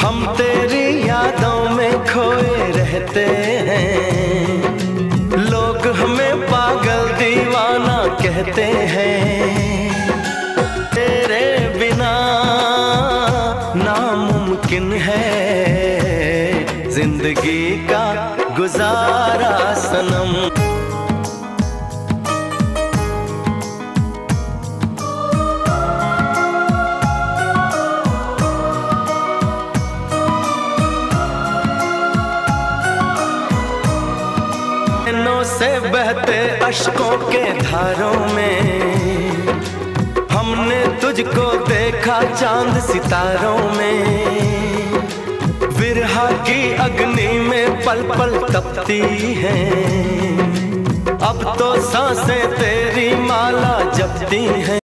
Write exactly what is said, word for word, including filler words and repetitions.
हम तेरी यादों में खोए रहते हैं, लोग हमें पागल दीवाना कहते हैं। तेरे बिना नामुमकिन है जिंदगी का गुजारा सनम। से बहते अश्कों के धारों में हमने तुझको देखा चांद सितारों में, विरहा की अग्नि में पल पल तपती हैं, अब तो सांसें तेरी माला जपती हैं।